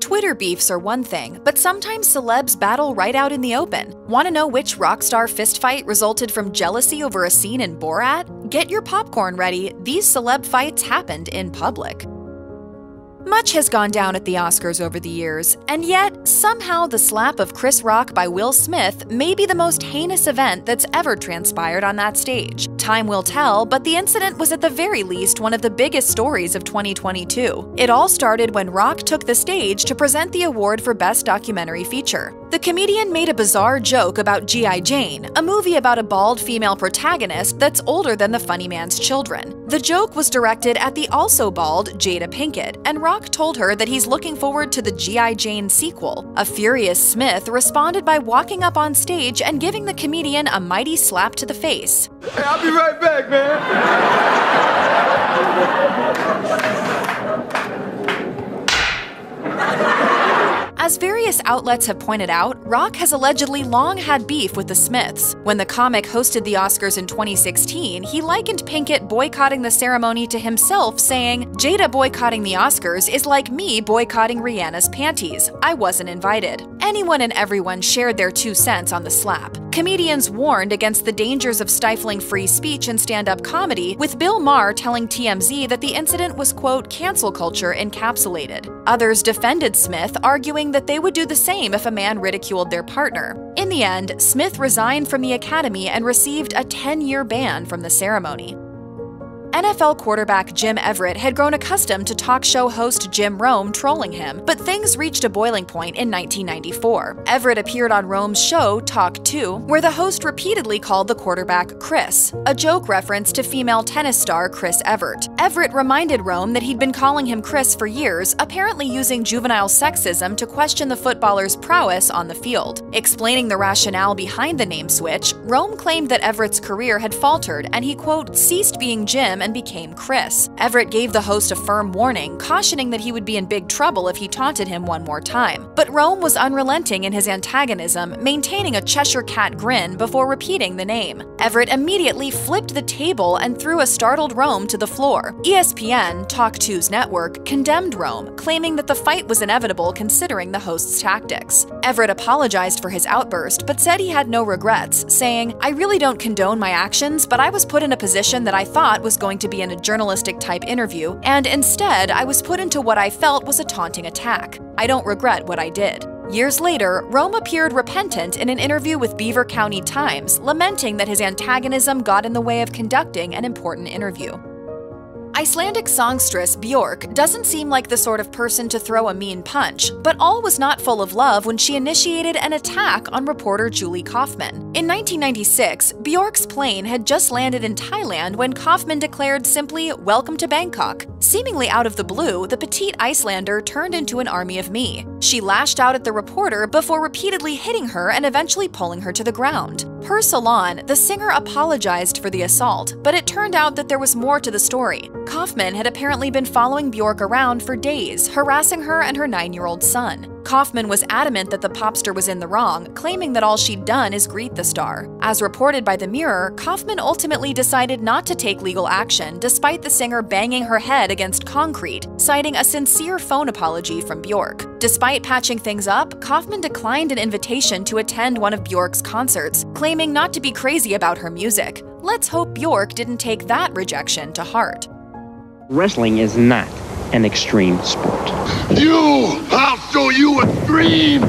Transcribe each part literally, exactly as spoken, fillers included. Twitter beefs are one thing, but sometimes celebs battle right out in the open. Want to know which rock star fistfight resulted from jealousy over a scene in Borat? Get your popcorn ready, these celeb fights happened in public. Much has gone down at the Oscars over the years, and yet, somehow the slap of Chris Rock by Will Smith may be the most heinous event that's ever transpired on that stage. Time will tell, but the incident was at the very least one of the biggest stories of twenty twenty-two. It all started when Rock took the stage to present the award for Best Documentary Feature. The comedian made a bizarre joke about G I Jane, a movie about a bald female protagonist that's older than the funny man's children. The joke was directed at the also-bald Jada Pinkett, and Rock Rock told her that he's looking forward to the G I Jane sequel. A furious Smith responded by walking up on stage and giving the comedian a mighty slap to the face. Hey, I'll be right back, man. As various outlets have pointed out, Rock has allegedly long had beef with the Smiths. When the comic hosted the Oscars in twenty sixteen, he likened Pinkett boycotting the ceremony to himself, saying, "Jada boycotting the Oscars is like me boycotting Rihanna's panties. I wasn't invited." Anyone and everyone shared their two cents on the slap. Comedians warned against the dangers of stifling free speech and stand-up comedy, with Bill Maher telling T M Z that the incident was, quote, cancel culture encapsulated. Others defended Smith, arguing that they would do the same if a man ridiculed their partner. In the end, Smith resigned from the Academy and received a ten-year ban from the ceremony. N F L quarterback Jim Everett had grown accustomed to talk show host Jim Rome trolling him, but things reached a boiling point in nineteen ninety-four. Everett appeared on Rome's show, Talk two, where the host repeatedly called the quarterback Chris, a joke reference to female tennis star Chris Evert. Everett reminded Rome that he'd been calling him Chris for years, apparently using juvenile sexism to question the footballer's prowess on the field. Explaining the rationale behind the name switch, Rome claimed that Everett's career had faltered and he, quote, ceased being Jim and became Chris. Everett gave the host a firm warning, cautioning that he would be in big trouble if he taunted him one more time. But Rome was unrelenting in his antagonism, maintaining a Cheshire Cat grin before repeating the name. Everett immediately flipped the table and threw a startled Rome to the floor. E S P N, Talk two's network, condemned Rome, claiming that the fight was inevitable considering the host's tactics. Everett apologized for his outburst, but said he had no regrets, saying, "I really don't condone my actions, but I was put in a position that I thought was going to be in a journalistic-type interview, and instead I was put into what I felt was a taunting attack. I don't regret what I did." Years later, Rome appeared repentant in an interview with Beaver County Times, lamenting that his antagonism got in the way of conducting an important interview. Icelandic songstress Björk doesn't seem like the sort of person to throw a mean punch, but all was not full of love when she initiated an attack on reporter Julie Kaufman. In nineteen ninety-six, Björk's plane had just landed in Thailand when Kaufman declared simply, "Welcome to Bangkok." Seemingly out of the blue, the petite Icelander turned into an army of me. She lashed out at the reporter before repeatedly hitting her and eventually pulling her to the ground. Per Salon, the singer apologized for the assault, but it turned out that there was more to the story. Kaufman had apparently been following Björk around for days, harassing her and her nine-year-old son. Kaufman was adamant that the popster was in the wrong, claiming that all she'd done is greet the star. As reported by The Mirror, Kaufman ultimately decided not to take legal action despite the singer banging her head against concrete, citing a sincere phone apology from Björk. Despite patching things up, Kaufman declined an invitation to attend one of Björk's concerts, claiming not to be crazy about her music. Let's hope Björk didn't take that rejection to heart. Wrestling is not an extreme sport. You! I'll show you extreme!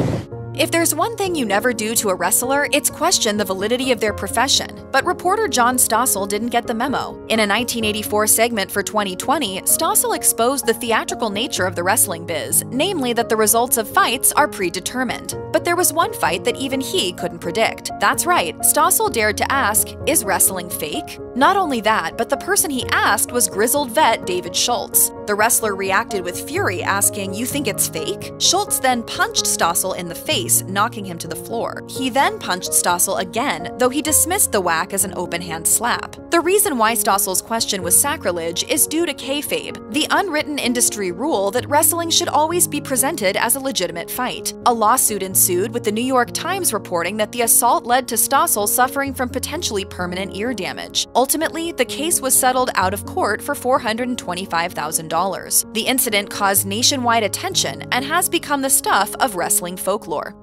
If there's one thing you never do to a wrestler, it's question the validity of their profession. But reporter John Stossel didn't get the memo. In a nineteen eighty-four segment for twenty twenty, Stossel exposed the theatrical nature of the wrestling biz, namely that the results of fights are predetermined. But there was one fight that even he couldn't predict. That's right, Stossel dared to ask, "Is wrestling fake?" Not only that, but the person he asked was grizzled vet David Schultz. The wrestler reacted with fury, asking, "You think it's fake?" Schultz then punched Stossel in the face, knocking him to the floor. He then punched Stossel again, though he dismissed the whack as an open-hand slap. The reason why Stossel's question was sacrilege is due to kayfabe, the unwritten industry rule that wrestling should always be presented as a legitimate fight. A lawsuit ensued, with the New York Times reporting that the assault led to Stossel suffering from potentially permanent ear damage. Ultimately, the case was settled out of court for four hundred twenty-five thousand dollars. The incident caused nationwide attention and has become the stuff of wrestling folklore.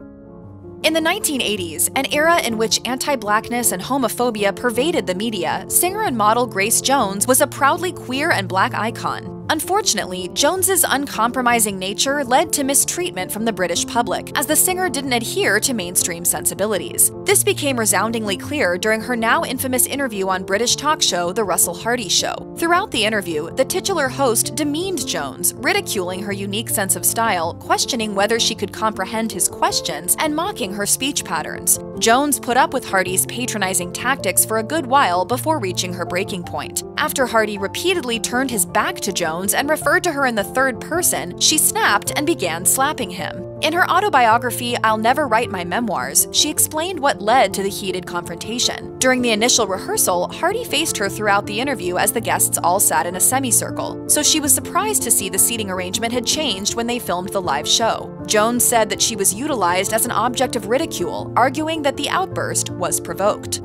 In the nineteen eighties, an era in which anti-blackness and homophobia pervaded the media, singer and model Grace Jones was a proudly queer and black icon. Unfortunately, Jones's uncompromising nature led to mistreatment from the British public, as the singer didn't adhere to mainstream sensibilities. This became resoundingly clear during her now infamous interview on British talk show The Russell Hardy Show. Throughout the interview, the titular host demeaned Jones, ridiculing her unique sense of style, questioning whether she could comprehend his questions, and mocking her speech patterns. Jones put up with Hardy's patronizing tactics for a good while before reaching her breaking point. After Hardy repeatedly turned his back to Jones and referred to her in the third person, she snapped and began slapping him. In her autobiography, I'll Never Write My Memoirs, she explained what led to the heated confrontation. During the initial rehearsal, Hardy faced her throughout the interview as the guests all sat in a semicircle, so she was surprised to see the seating arrangement had changed when they filmed the live show. Jones said that she was utilized as an object of ridicule, arguing that the outburst was provoked.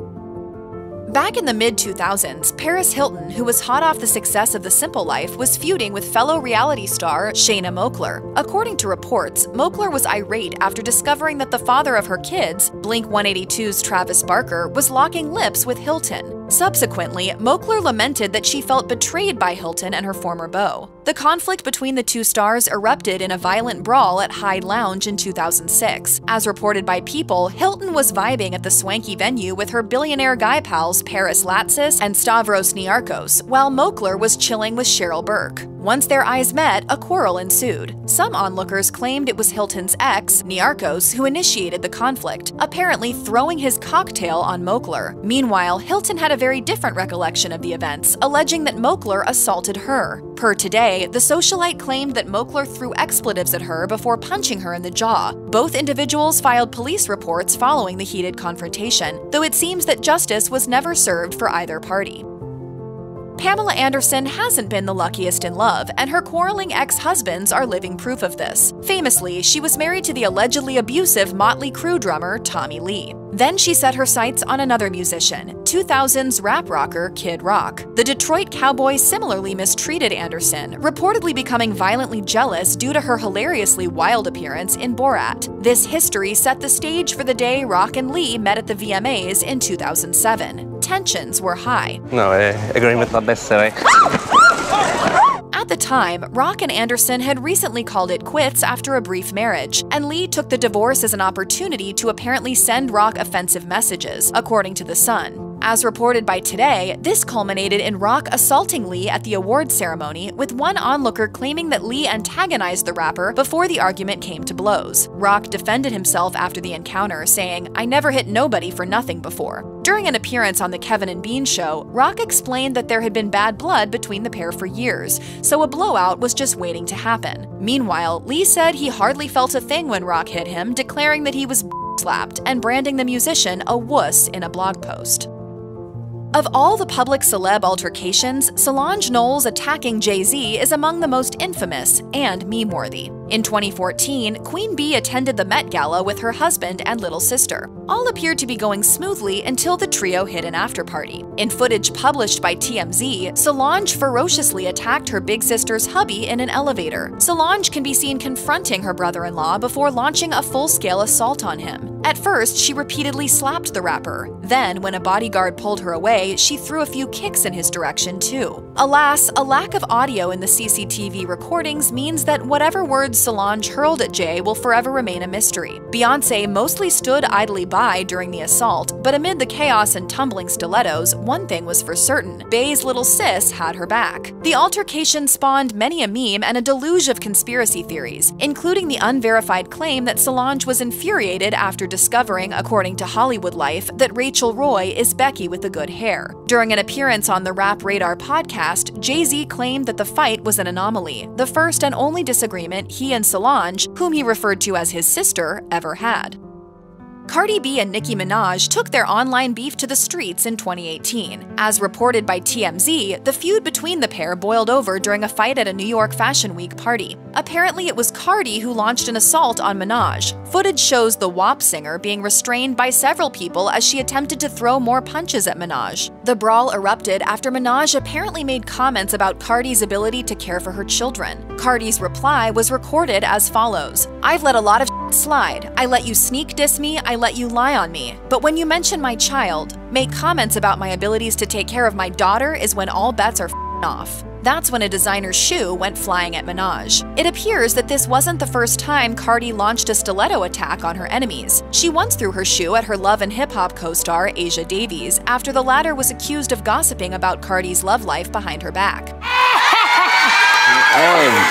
Back in the mid two thousands, Paris Hilton, who was hot off the success of The Simple Life, was feuding with fellow reality star Shanna Moakler. According to reports, Moakler was irate after discovering that the father of her kids, Blink one eighty-two's Travis Barker, was locking lips with Hilton. Subsequently, Moakler lamented that she felt betrayed by Hilton and her former beau. The conflict between the two stars erupted in a violent brawl at Hyde Lounge in two thousand six. As reported by People, Hilton was vibing at the swanky venue with her billionaire guy pals Paris Latsis and Stavros Niarchos, while Moakler was chilling with Cheryl Burke. Once their eyes met, a quarrel ensued. Some onlookers claimed it was Hilton's ex, Niarchos, who initiated the conflict, apparently throwing his cocktail on Moakler. Meanwhile, Hilton had a very different recollection of the events, alleging that Moakler assaulted her. Per Today, the socialite claimed that Moakler threw expletives at her before punching her in the jaw. Both individuals filed police reports following the heated confrontation, though it seems that justice was never served for either party. Pamela Anderson hasn't been the luckiest in love, and her quarreling ex-husbands are living proof of this. Famously, she was married to the allegedly abusive Motley Crue drummer Tommy Lee. Then she set her sights on another musician, two thousands rap rocker Kid Rock. The Detroit cowboy similarly mistreated Anderson, reportedly becoming violently jealous due to her hilariously wild appearance in Borat. This history set the stage for the day Rock and Lee met at the V M As in two thousand seven. Tensions were high. No, uh, agreement not necessary. At the time, Rock and Anderson had recently called it quits after a brief marriage, and Lee took the divorce as an opportunity to apparently send Rock offensive messages, according to The Sun. As reported by Today, this culminated in Rock assaulting Lee at the awards ceremony, with one onlooker claiming that Lee antagonized the rapper before the argument came to blows. Rock defended himself after the encounter, saying, "I never hit nobody for nothing before." During an appearance on The Kevin and Bean Show, Rock explained that there had been bad blood between the pair for years, so a blowout was just waiting to happen. Meanwhile, Lee said he hardly felt a thing when Rock hit him, declaring that he was slapped and branding the musician a wuss in a blog post. Of all the public celeb altercations, Solange Knowles attacking Jay-Z is among the most infamous and meme-worthy. In twenty fourteen, Queen Bee attended the Met Gala with her husband and little sister. All appeared to be going smoothly until the trio hit an after-party. In footage published by T M Z, Solange ferociously attacked her big sister's hubby in an elevator. Solange can be seen confronting her brother-in-law before launching a full-scale assault on him. At first, she repeatedly slapped the rapper. Then, when a bodyguard pulled her away, she threw a few kicks in his direction, too. Alas, a lack of audio in the C C T V recordings means that whatever words Solange hurled at Jay will forever remain a mystery. Beyoncé mostly stood idly by during the assault, but amid the chaos and tumbling stilettos, one thing was for certain: Bey's little sis had her back. The altercation spawned many a meme and a deluge of conspiracy theories, including the unverified claim that Solange was infuriated after discovering, according to Hollywood Life, that Rachel Roy is Becky with the good hair. During an appearance on the Rap Radar podcast, Jay-Z claimed that the fight was an anomaly, the first and only disagreement he and Solange, whom he referred to as his sister, ever had. Cardi B and Nicki Minaj took their online beef to the streets in twenty eighteen. As reported by T M Z, the feud between the pair boiled over during a fight at a New York Fashion Week party. Apparently, it was Cardi who launched an assault on Minaj. Footage shows the W A P singer being restrained by several people as she attempted to throw more punches at Minaj. The brawl erupted after Minaj apparently made comments about Cardi's ability to care for her children. Cardi's reply was recorded as follows: "I've let a lot of slide. I let you sneak diss me, I let you lie on me. But when you mention my child, make comments about my abilities to take care of my daughter is when all bets are off." That's when a designer shoe went flying at Minaj. It appears that this wasn't the first time Cardi launched a stiletto attack on her enemies. She once threw her shoe at her Love and Hip Hop co-star Asia Davies after the latter was accused of gossiping about Cardi's love life behind her back. I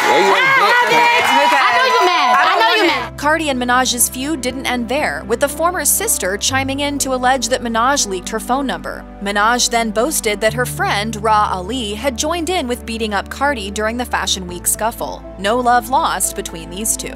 know you're mad. I know you're mad. Cardi and Minaj's feud didn't end there, with the former sister chiming in to allege that Minaj leaked her phone number. Minaj then boasted that her friend, Ra Ali, had joined in with beating up Cardi during the Fashion Week scuffle. No love lost between these two.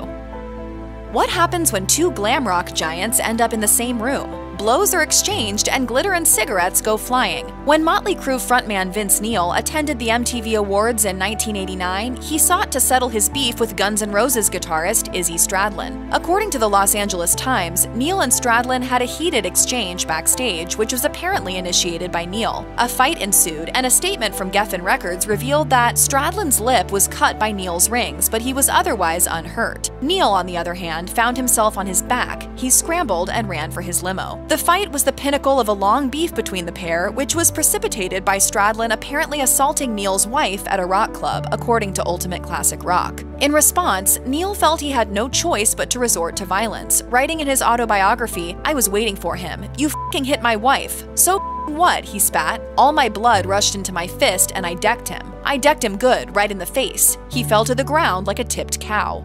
What happens when two glam rock giants end up in the same room? Blows are exchanged and glitter and cigarettes go flying. When Motley Crue frontman Vince Neil attended the M T V Awards in nineteen eighty-nine, he sought to settle his beef with Guns N' Roses guitarist Izzy Stradlin. According to the Los Angeles Times, Neil and Stradlin had a heated exchange backstage, which was apparently initiated by Neil. A fight ensued, and a statement from Geffen Records revealed that Stradlin's lip was cut by Neil's rings, but he was otherwise unhurt. Neil, on the other hand, found himself on his back. He scrambled and ran for his limo. The fight was the pinnacle of a long beef between the pair, which was precipitated by Stradlin apparently assaulting Neil's wife at a rock club, according to Ultimate Classic Rock. In response, Neil felt he had no choice but to resort to violence, writing in his autobiography, "I was waiting for him. You f***ing hit my wife. So f***ing what?" he spat. "All my blood rushed into my fist and I decked him. I decked him good, right in the face. He fell to the ground like a tipped cow."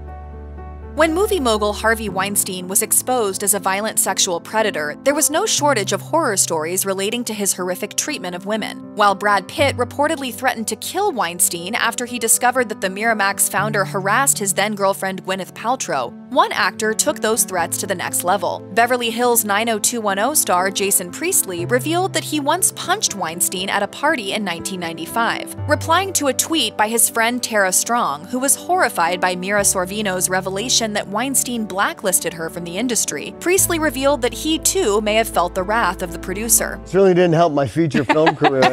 When movie mogul Harvey Weinstein was exposed as a violent sexual predator, there was no shortage of horror stories relating to his horrific treatment of women. While Brad Pitt reportedly threatened to kill Weinstein after he discovered that the Miramax founder harassed his then-girlfriend Gwyneth Paltrow, one actor took those threats to the next level. Beverly Hills nine oh two one oh star Jason Priestley revealed that he once punched Weinstein at a party in nineteen ninety-five, replying to a tweet by his friend Tara Strong, who was horrified by Mira Sorvino's revelation that Weinstein blacklisted her from the industry. Priestley revealed that he too may have felt the wrath of the producer. "Certainly didn't help my feature film career."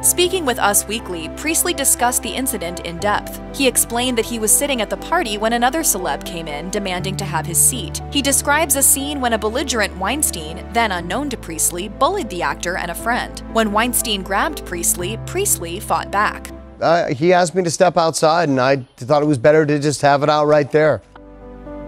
Speaking with Us Weekly, Priestley discussed the incident in depth. He explained that he was sitting at the party when another celeb came in, demanding to have his seat. He describes a scene when a belligerent Weinstein, then unknown to Priestley, bullied the actor and a friend. When Weinstein grabbed Priestley, Priestley fought back. Uh, he asked me to step outside, and I thought it was better to just have it out right there.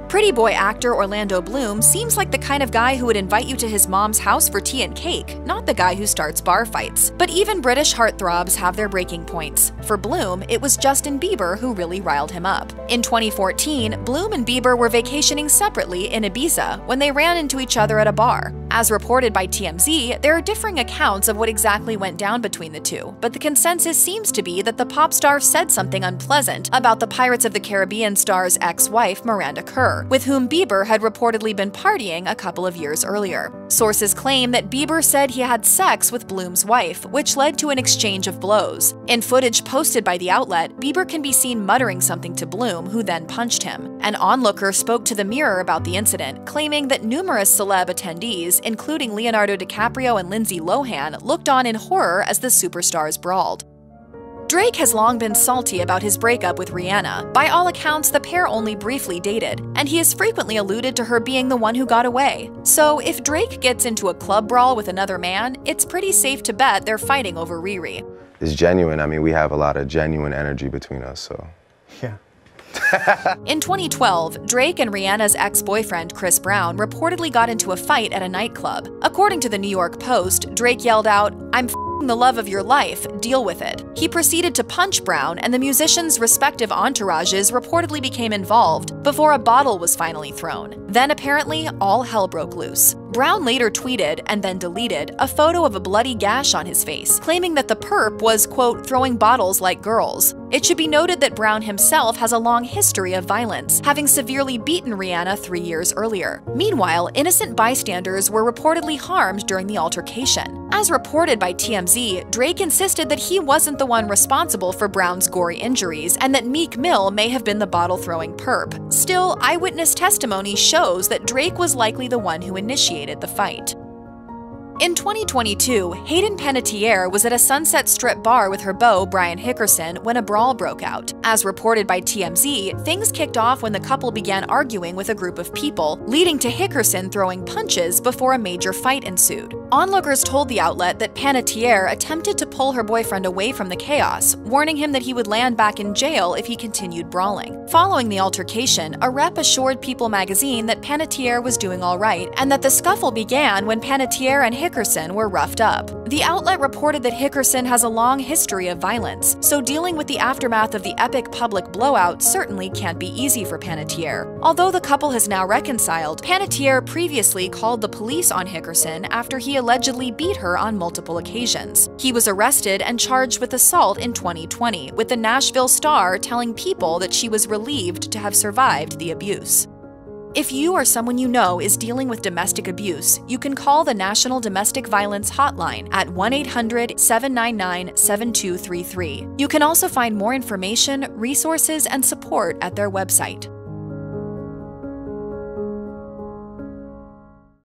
Pretty Boy actor Orlando Bloom seems like the kind of guy who would invite you to his mom's house for tea and cake, not the guy who starts bar fights. But even British heartthrobs have their breaking points. For Bloom, it was Justin Bieber who really riled him up. In twenty fourteen, Bloom and Bieber were vacationing separately in Ibiza when they ran into each other at a bar. As reported by T M Z, there are differing accounts of what exactly went down between the two, but the consensus seems to be that the pop star said something unpleasant about the Pirates of the Caribbean star's ex-wife Miranda Kerr, with whom Bieber had reportedly been partying a couple of years earlier. Sources claim that Bieber said he had sex with Bloom's wife, which led to an exchange of blows. In footage posted by the outlet, Bieber can be seen muttering something to Bloom, who then punched him. An onlooker spoke to The Mirror about the incident, claiming that numerous celeb attendees, including Leonardo DiCaprio and Lindsay Lohan, looked on in horror as the superstars brawled. Drake has long been salty about his breakup with Rihanna. By all accounts, the pair only briefly dated, and he has frequently alluded to her being the one who got away. So if Drake gets into a club brawl with another man, it's pretty safe to bet they're fighting over Riri. "It's genuine. I mean, we have a lot of genuine energy between us, so yeah." In twenty twelve, Drake and Rihanna's ex-boyfriend Chris Brown reportedly got into a fight at a nightclub. According to the New York Post, Drake yelled out, "I'm f***ing the love of your life, deal with it." He proceeded to punch Brown, and the musicians' respective entourages reportedly became involved before a bottle was finally thrown. Then apparently, all hell broke loose. Brown later tweeted, and then deleted, a photo of a bloody gash on his face, claiming that the perp was, quote, throwing bottles like girls. It should be noted that Brown himself has a long history of violence, having severely beaten Rihanna three years earlier. Meanwhile, innocent bystanders were reportedly harmed during the altercation. As reported by T M Z, Drake insisted that he wasn't the one responsible for Brown's gory injuries and that Meek Mill may have been the bottle-throwing perp. Still, eyewitness testimony shows that Drake was likely the one who initiated the fight. In twenty twenty-two, Hayden Panettiere was at a Sunset Strip bar with her beau, Brian Hickerson, when a brawl broke out. As reported by T M Z, things kicked off when the couple began arguing with a group of people, leading to Hickerson throwing punches before a major fight ensued. Onlookers told the outlet that Panettiere attempted to pull her boyfriend away from the chaos, warning him that he would land back in jail if he continued brawling. Following the altercation, a rep assured People magazine that Panettiere was doing all right and that the scuffle began when Panettiere and Hickerson Hickerson were roughed up. The outlet reported that Hickerson has a long history of violence, so dealing with the aftermath of the epic public blowout certainly can't be easy for Panettiere. Although the couple has now reconciled, Panettiere previously called the police on Hickerson after he allegedly beat her on multiple occasions. He was arrested and charged with assault in twenty twenty, with the Nashville Star telling People that she was relieved to have survived the abuse. If you or someone you know is dealing with domestic abuse, you can call the National Domestic Violence Hotline at one eight hundred, seven nine nine, seven two three three. You can also find more information, resources, and support at their website.